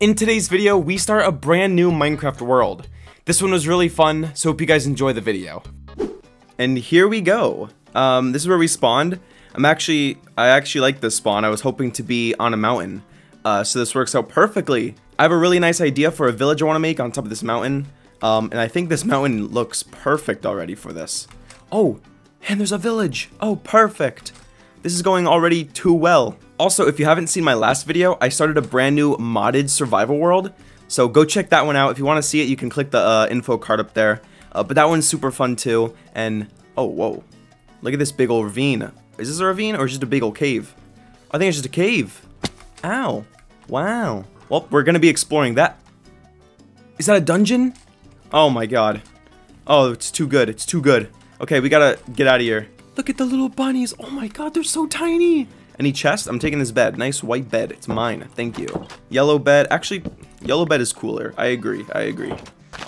In today's video, we start a brand new Minecraft world. This one was really fun, so hope you guys enjoy the video. And here we go. This is where we spawned. I actually like this spawn. I was hoping to be on a mountain, so this works out perfectly. I have a really nice idea for a village I want to make on top of this mountain, and I think this mountain looks perfect already for this. Oh, and there's a village. Oh, perfect. This is going already too well. Also, if you haven't seen my last video, I started a brand new modded survival world, so go check that one out. If you want to see it, you can click the info card up there, but that one's super fun too. And, oh, whoa, look at this big old ravine. Is this a ravine or just a big old cave? I think it's just a cave. Ow, wow. Well, we're going to be exploring that. Is that a dungeon? Oh my god. Oh, it's too good, it's too good. Okay, we gotta get out of here. Look at the little bunnies, oh my god, they're so tiny. Any chest? I'm taking this bed. Nice white bed. It's mine. Thank you. Yellow bed. Actually, yellow bed is cooler. I agree. I agree.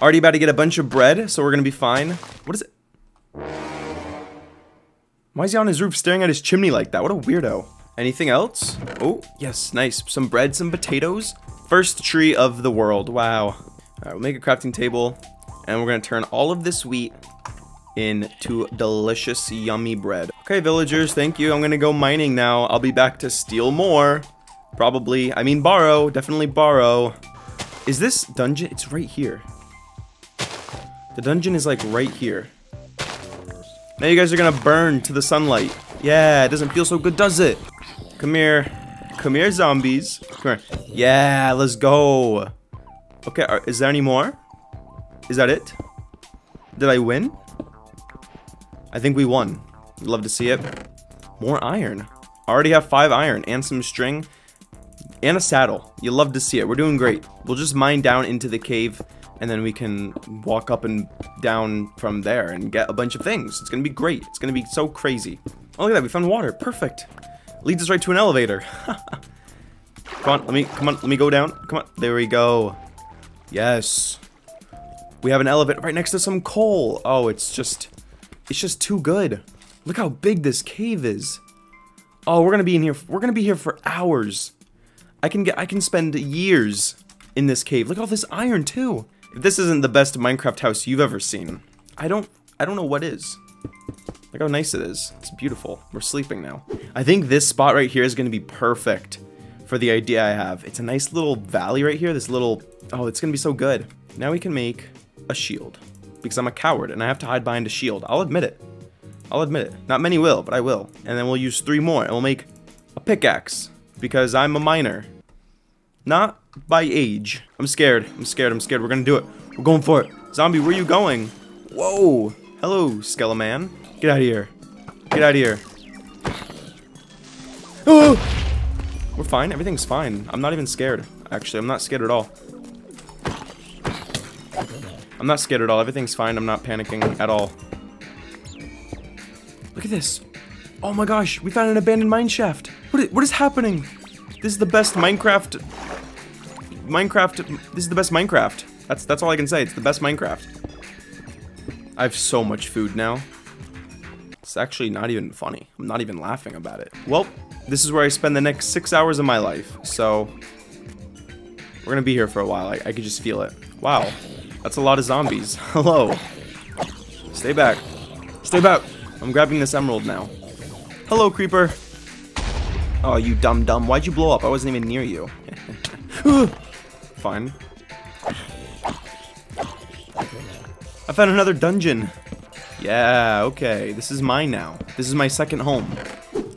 Already about to get a bunch of bread, so we're going to be fine. What is it? Why is he on his roof staring at his chimney like that? What a weirdo. Anything else? Oh, yes. Nice. Some bread, some potatoes. First tree of the world. Wow. All right, we'll make a crafting table, and we're going to turn all of this wheat into delicious, yummy bread. Okay, villagers, thank you. I'm gonna go mining now. I'll be back to steal more. Probably. I mean, borrow. Definitely borrow. Is this dungeon? It's right here. The dungeon is, like, right here. Now you guys are gonna burn to the sunlight. Yeah, it doesn't feel so good, does it? Come here. Come here, zombies. Come here. Yeah, let's go. Okay, is there any more? Is that it? Did I win? I think we won. Love to see it. More iron. I already have 5 iron and some string and a saddle. You love to see it. We're doing great. We'll just mine down into the cave, and then we can walk up and down from there and get a bunch of things. It's gonna be great. It's gonna be so crazy. Oh, look at that. We found water. Perfect. Leads us right to an elevator. Come on. Let me go down. Come on. There we go. Yes. We have an elevator right next to some coal. Oh, it's just too good. Look how big this cave is. Oh, we're gonna be in here. We're gonna be here for hours. I can spend years in this cave. Look at all this iron too. If this isn't the best Minecraft house you've ever seen, I don't know what is. Look how nice it is. It's beautiful. We're sleeping now. I think this spot right here is gonna be perfect for the idea I have. It's a nice little valley right here. This little, oh, it's gonna be so good. Now we can make a shield, because I'm a coward and I have to hide behind a shield. I'll admit it. I'll admit it. Not many will, but I will. And then we'll use 3 more and we'll make a pickaxe, because I'm a miner. Not by age. I'm scared. I'm scared. I'm scared. We're gonna do it. We're going for it. Zombie, where are you going? Whoa. Hello, Skeleman. Get out of here. Get out of here. Oh! We're fine. Everything's fine. I'm not even scared. Actually, I'm not scared at all. I'm not scared at all. Everything's fine. I'm not panicking at all. Look at this. Oh my gosh, we found an abandoned mineshaft. What is happening? This is the best Minecraft. This is the best Minecraft. That's all I can say. It's the best Minecraft. I have so much food now. It's actually not even funny. I'm not even laughing about it. Well, this is where I spend the next 6 hours of my life. So we're gonna be here for a while. I could just feel it. Wow. That's a lot of zombies. Hello. Stay back. Stay back. I'm grabbing this emerald now. Hello, creeper. Oh, you dumb dumb. Why'd you blow up? I wasn't even near you. Fine. I found another dungeon. Yeah, okay. This is mine now. This is my second home.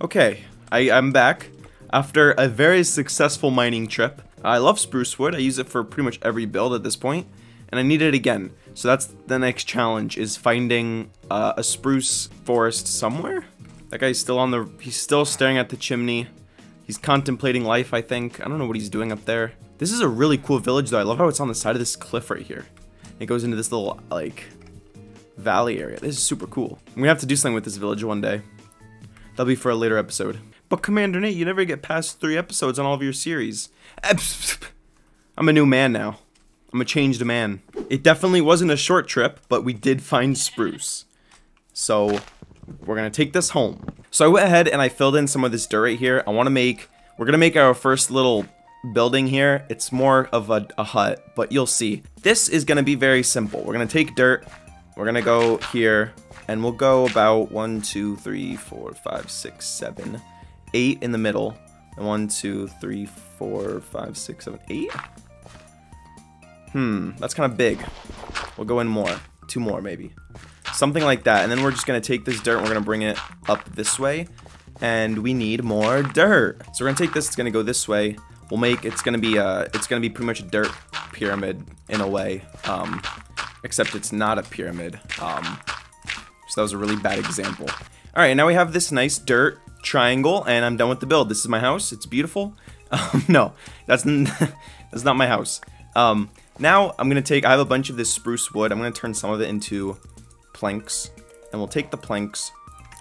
Okay. I'm back after a very successful mining trip. I love spruce wood. I use it for pretty much every build at this point. And I need it again, so that's the next challenge, is finding a spruce forest somewhere. That guy's still on the, he's still staring at the chimney. He's contemplating life, I think. I don't know what he's doing up there. This is a really cool village though. I love how it's on the side of this cliff right here. It goes into this little, like, valley area. This is super cool. I'm gonna have to do something with this village one day. That'll be for a later episode. But Commandernate, you never get past 3 episodes on all of your series. I'm a new man now. I'm a changed man. It definitely wasn't a short trip, but we did find spruce. So we're gonna take this home. So I went ahead and I filled in some of this dirt right here. We're gonna make our first little building here. It's more of a hut, but you'll see. This is gonna be very simple. We're gonna take dirt, we're gonna go here, and we'll go about 1, 2, 3, 4, 5, 6, 7, 8 in the middle. And 1, 2, 3, 4, 5, 6, 7, 8. That's kind of big. We'll go in more, 2 more maybe. Something like that, and then we're just gonna take this dirt and we're gonna bring it up this way. And we need more dirt. So we're gonna take this, it's gonna go this way. We'll make, it's gonna be pretty much a dirt pyramid in a way. Except it's not a pyramid. So that was a really bad example. All right, now we have this nice dirt triangle and I'm done with the build. This is my house, it's beautiful. No, that's not my house. Now I'm gonna take, I have a bunch of this spruce wood. I'm gonna turn some of it into planks, and we'll take the planks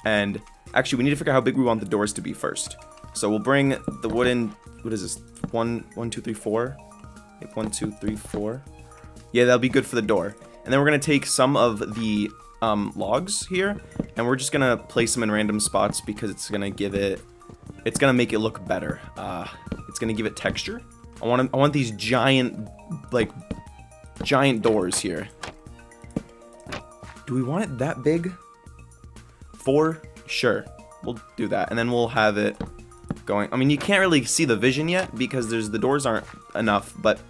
and actually, we need to figure out how big we want the doors to be first. So we'll bring the wooden, what is this? 1, 1, 2, 3, 4. Like 1, 2, 3, 4. Yeah, that'll be good for the door. And then we're gonna take some of the logs here, and we're just gonna place them in random spots because it's gonna give it, it's gonna make it look better. It's gonna give it texture. I want these giant, like, giant doors here. Do we want it that big? 4. Sure, we'll do that, and then we'll have it going. I mean, you can't really see the vision yet because there's the doors aren't enough, but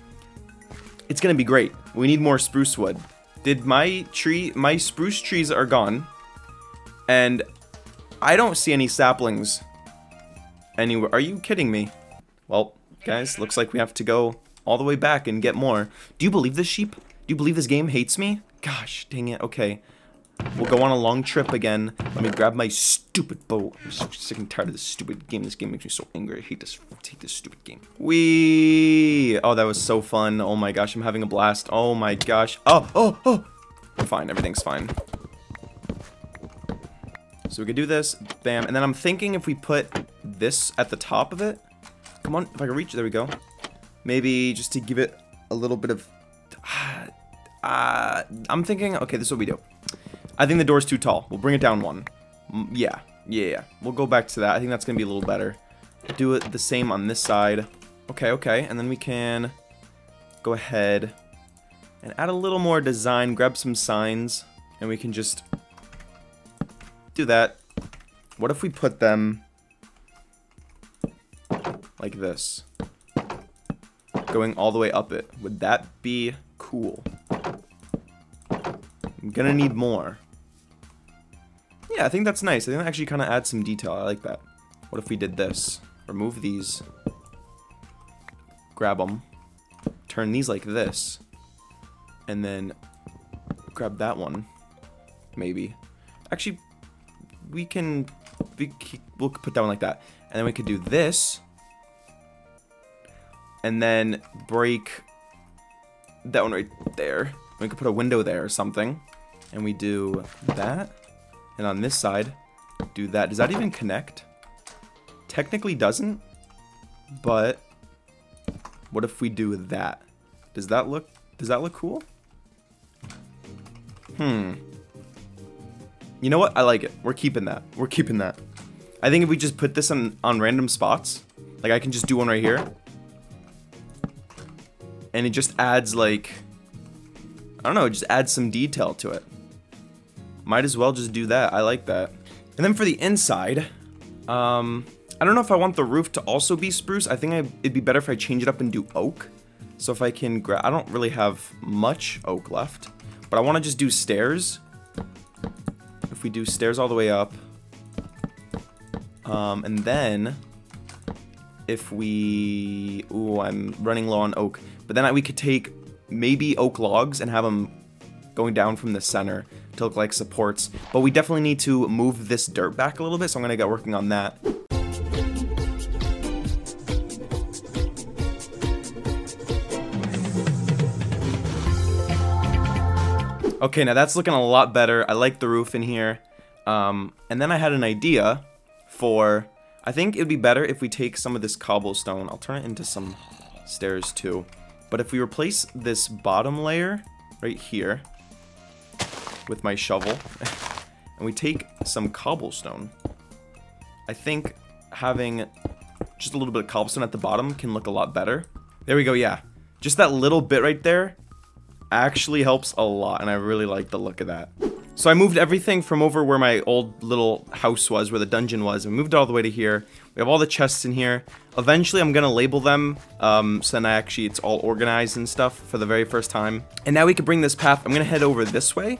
it's gonna be great. We need more spruce wood. Did my tree, my spruce trees are gone, and I don't see any saplings anywhere. Are you kidding me? Well, guys, looks like we have to go all the way back and get more. Do you believe this sheep? Do you believe this game hates me? Gosh, dang it, okay. We'll go on a long trip again. Let me grab my stupid boat. I'm so sick and tired of this stupid game. This game makes me so angry. I hate this. I hate this stupid game. Wee! Oh, that was so fun. Oh my gosh, I'm having a blast. Oh my gosh. Oh, oh, oh! We're fine. Everything's fine. So we could do this. Bam. And then I'm thinking if we put this at the top of it. Come on, if I can reach. There we go. Maybe just to give it a little bit of... I'm thinking... Okay, this is what we do. I think the door's too tall. We'll bring it down 1. Yeah. We'll go back to that. I think that's gonna be a little better. Do it the same on this side. Okay. And then we can go ahead and add a little more design. Grab some signs, and we can just do that. What if we put them like this, going all the way up it? Would that be cool? I'm gonna need more. Yeah, I think that's nice. I think that actually kind of adds some detail. I like that. What if we did this? Remove these. Grab them. Turn these like this. And then grab that one. Maybe. Actually, we can... We'll put that one like that. And then we could do this. And then break that one right there. We could put a window there or something. And we do that. And on this side, do that. Does that even connect? Technically doesn't. But what if we do that? Does that look cool? You know what? I like it. We're keeping that. I think if we just put this on random spots, like I can just do one right here. And it just adds like, I don't know, just add some detail to it. Might as well just do that. I like that. And then for the inside, I don't know if I want the roof to also be spruce. I think it'd be better if I change it up and do oak. So if I can grab, I don't really have much oak left, but I want to just do stairs. If we do stairs all the way up, and then if we, ooh, I'm running low on oak, but then we could take maybe oak logs and have them going down from the center to look like supports. But we definitely need to move this dirt back a little bit, so I'm gonna get working on that. Okay, now that's looking a lot better. I like the roof in here. And then I had an idea for, I think it'd be better if we take some of this cobblestone. I'll turn it into some stairs too. But if we replace this bottom layer right here with my shovel and we take some cobblestone, I think having just a little bit of cobblestone at the bottom can look a lot better. There we go, yeah. Just that little bit right there actually helps a lot, and I really like the look of that. So I moved everything from over where my old little house was, where the dungeon was, and moved it all the way to here. We have all the chests in here. Eventually I'm gonna label them, so then it's all organized and stuff for the very first time. And now we can bring this path, I'm gonna head over this way,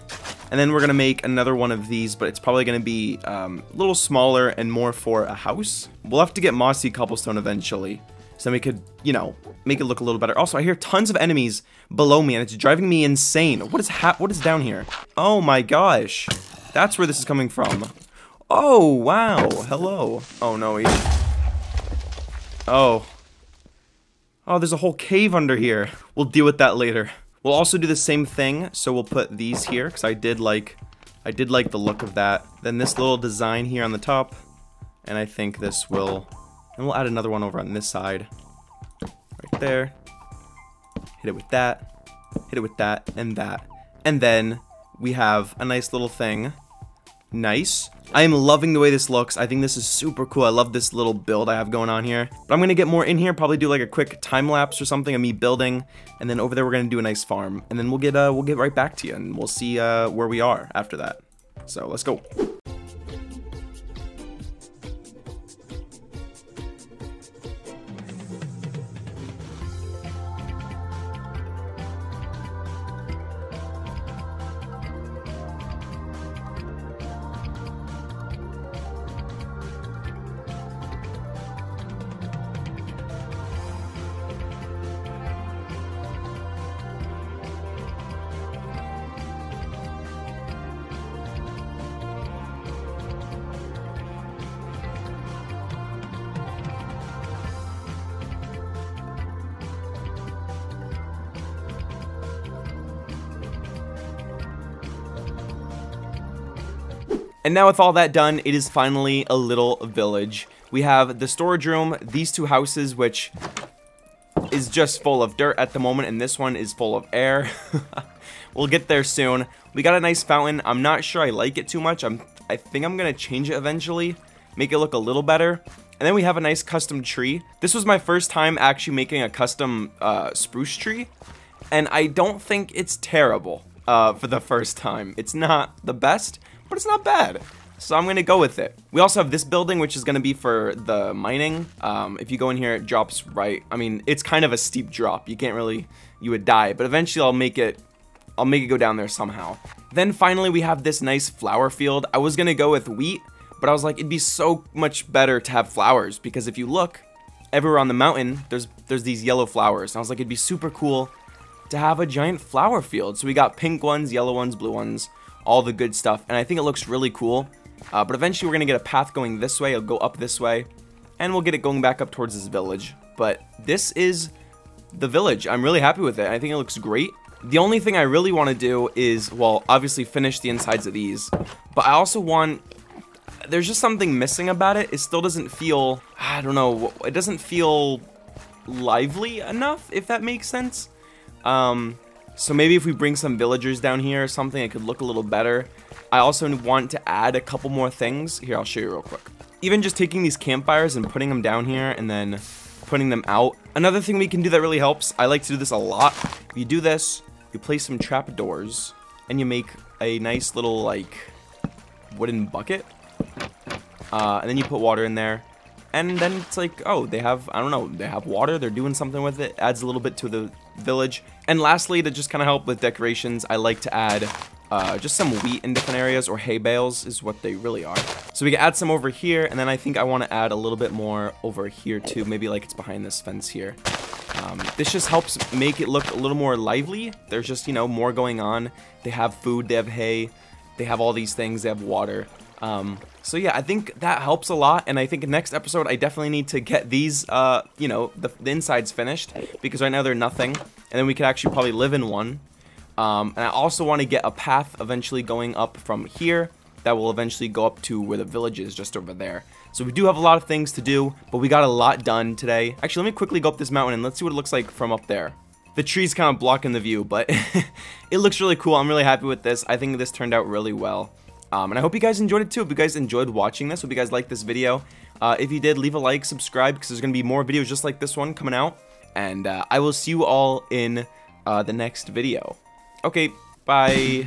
and then we're gonna make another one of these, but it's probably gonna be a little smaller and more for a house. We'll have to get mossy cobblestone eventually. So then we could, you know, make it look a little better. Also, I hear tons of enemies below me, and it's driving me insane. What is down here? Oh my gosh. That's where this is coming from. Oh, wow. Hello. Oh, no. Oh. Oh, there's a whole cave under here. We'll deal with that later. We'll also do the same thing, so we'll put these here, because I did like the look of that. Then this little design here on the top, and I think this will... And we'll add another one over on this side. Right there. Hit it with that. Hit it with that and that. And then we have a nice little thing. Nice. I am loving the way this looks. I think this is super cool. I love this little build I have going on here. But I'm going to get more in here. Probably do like a quick time lapse or something of me building. And then over there we're going to do a nice farm. And then we'll get right back to you. And we'll see where we are after that. So let's go. And now with all that done, it is finally a little village. We have the storage room, these two houses, which is just full of dirt at the moment, and this one is full of air. We'll get there soon. We got a nice fountain. I'm not sure I like it too much. I think I'm gonna change it eventually, make it look a little better. And then we have a nice custom tree. This was my first time actually making a custom spruce tree, and I don't think it's terrible for the first time. It's not the best, but it's not bad, so I'm gonna go with it. We also have this building, which is gonna be for the mining. If you go in here, it drops right. I mean, it's kind of a steep drop. You can't really, you would die, but eventually I'll make it go down there somehow. Then finally, we have this nice flower field. I was gonna go with wheat, but I was like, it'd be so much better to have flowers, because if you look, everywhere on the mountain, there's these yellow flowers. And I was like, it'd be super cool to have a giant flower field. So we got pink ones, yellow ones, blue ones, all the good stuff, and I think it looks really cool, but eventually we're gonna get a path going this way. It'll go up this way, and we'll get it going back up towards this village. But this is the village. I'm really happy with it. I think it looks great. The only thing I really want to do is, well, obviously finish the insides of these, but I also want, there's just something missing about it. It still doesn't feel, I don't know, it doesn't feel lively enough, if that makes sense. So maybe if we bring some villagers down here or something, it could look a little better. I also want to add a couple more things. Here, I'll show you real quick. Even just taking these campfires and putting them down here and then putting them out. Another thing we can do that really helps, I like to do this a lot. You do this, you place some trapdoors, and you make a nice little, like, wooden bucket. And then you put water in there. And then it's like, oh, they have, I don't know, they have water, they're doing something with it, adds a little bit to the village. And lastly, to just kind of help with decorations, I like to add just some wheat in different areas, or hay bales is what they really are. So we can add some over here, and then I think I want to add a little bit more over here too, maybe like it's behind this fence here. This just helps make it look a little more lively. There's just, you know, more going on. They have food, they have hay, they have all these things, they have water. So yeah, I think that helps a lot, and I think next episode I definitely need to get these, you know, the insides finished, because right now they're nothing, and then we could actually probably live in one. And I also want to get a path eventually going up from here that will eventually go up to where the village is, just over there. So we do have a lot of things to do, but we got a lot done today. Actually, let me quickly go up this mountain and let's see what it looks like from up there. The tree's kind of blocking the view, but it looks really cool. I'm really happy with this. I think this turned out really well. And I hope you guys enjoyed it too. If you guys enjoyed watching this, hope you guys liked this video. If you did, leave a like, subscribe, because there's going to be more videos just like this one coming out. And I will see you all in the next video. Okay, bye.